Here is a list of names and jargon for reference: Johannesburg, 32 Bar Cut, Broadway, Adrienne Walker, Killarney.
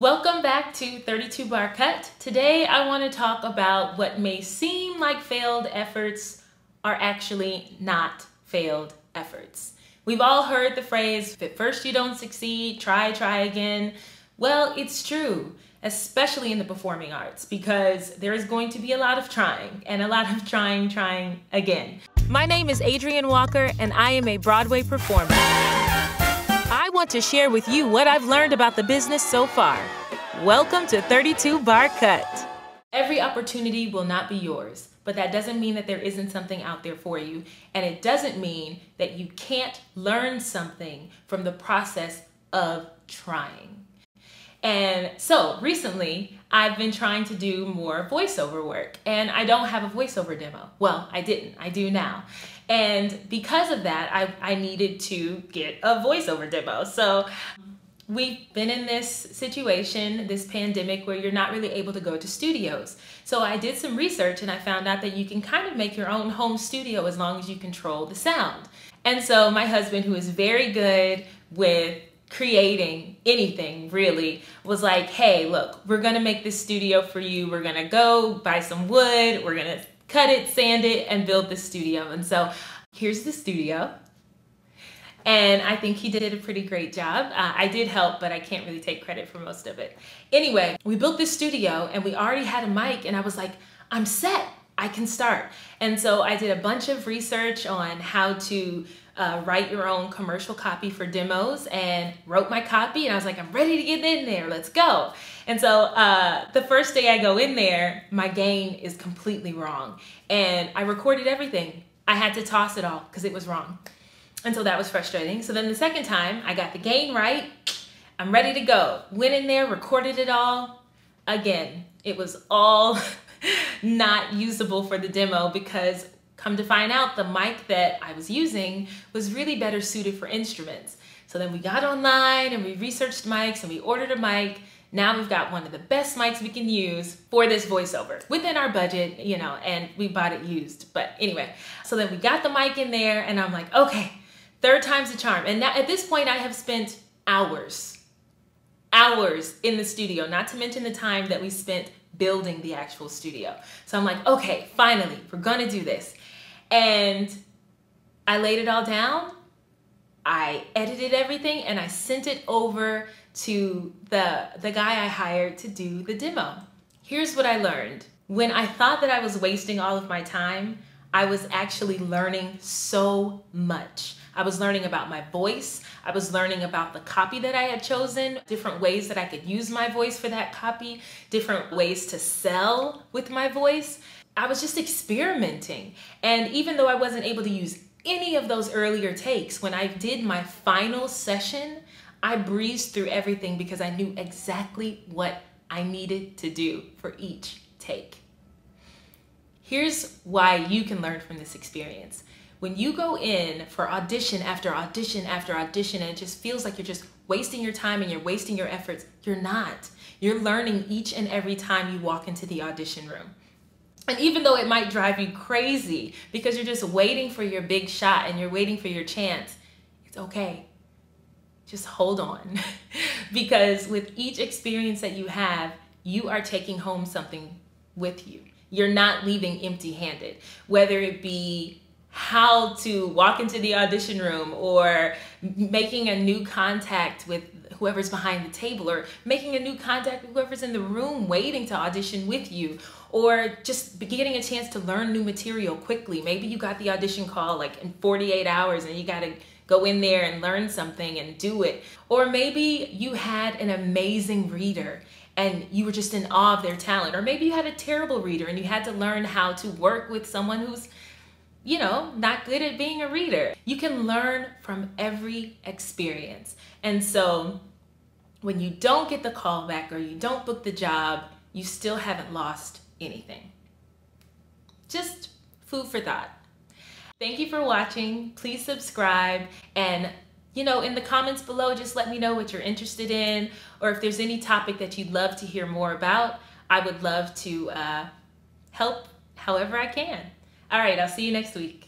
Welcome back to 32 Bar Cut. Today I want to talk about what may seem like failed efforts are actually not failed efforts. We've all heard the phrase, if at first you don't succeed, try again. Well, it's true, especially in the performing arts, because there is going to be a lot of trying and a lot of trying again. My name is Adrienne Walker and I am a Broadway performer. I want to share with you what I've learned about the business so far. Welcome to 32 Bar Cut. Every opportunity will not be yours, but that doesn't mean that there isn't something out there for you, and it doesn't mean that you can't learn something from the process of trying. And so recently, I've been trying to do more voiceover work, and I don't have a voiceover demo. Well, I didn't. I do now. And because of that, I needed to get a voiceover demo. So we've been in this situation, this pandemic, where you're not really able to go to studios. So I did some research and I found out that you can kind of make your own home studio as long as you control the sound. And so my husband, who is very good with creating anything really, was like, hey, look, we're gonna make this studio for you. We're gonna go buy some wood. We're gonna cut it, sand it, and build the studio. And so here's the studio. And I think he did a pretty great job. I did help, but I can't really take credit for most of it. Anyway, we built this studio and we already had a mic, and I was like, I'm set, I can start. And so I did a bunch of research on how to write your own commercial copy for demos, and wrote my copy, and I was like, I'm ready to get in there, let's go. And so the first day I go in there, my gain is completely wrong. And I recorded everything. I had to toss it all because it was wrong. And so that was frustrating. So then the second time, I got the gain right. I'm ready to go. Went in there, recorded it all. Again, it was all not usable for the demo, because come to find out, the mic that I was using was really better suited for instruments. So then we got online and we researched mics and we ordered a mic. Now we've got one of the best mics we can use for this voiceover within our budget, you know, and we bought it used. But anyway, so then we got the mic in there and I'm like, okay, third time's the charm. And now at this point I have spent hours in the studio, not to mention the time that we spent building the actual studio. So I'm like, okay, finally, we're gonna do this. And I laid it all down, I edited everything, and I sent it over to the guy I hired to do the demo. Here's what I learned. When I thought that I was wasting all of my time, I was actually learning so much. I was learning about my voice. I was learning about the copy that I had chosen, different ways that I could use my voice for that copy, different ways to sell with my voice. I was just experimenting. And even though I wasn't able to use any of those earlier takes, when I did my final session, I breezed through everything because I knew exactly what I needed to do for each take. Here's why you can learn from this experience. When you go in for audition after audition after audition and it just feels like you're just wasting your time and you're wasting your efforts, you're not. You're learning each and every time you walk into the audition room. And even though it might drive you crazy because you're just waiting for your big shot and you're waiting for your chance, it's okay. Just hold on. Because with each experience that you have, you are taking home something with you. You're not leaving empty-handed, whether it be how to walk into the audition room or making a new contact with whoever's behind the table, or making a new contact with whoever's in the room waiting to audition with you, or just getting a chance to learn new material quickly. Maybe you got the audition call like in 48 hours and you got to go in there and learn something and do it. Or maybe you had an amazing reader and you were just in awe of their talent. Or maybe you had a terrible reader and you had to learn how to work with someone who's, you know, not good at being a reader. You can learn from every experience. And so when you don't get the call back or you don't book the job, you still haven't lost anything. Just food for thought. Thank you for watching. Please subscribe, and you know, in the comments below, just let me know what you're interested in, or if there's any topic that you'd love to hear more about. I would love to help however I can. All right, I'll see you next week.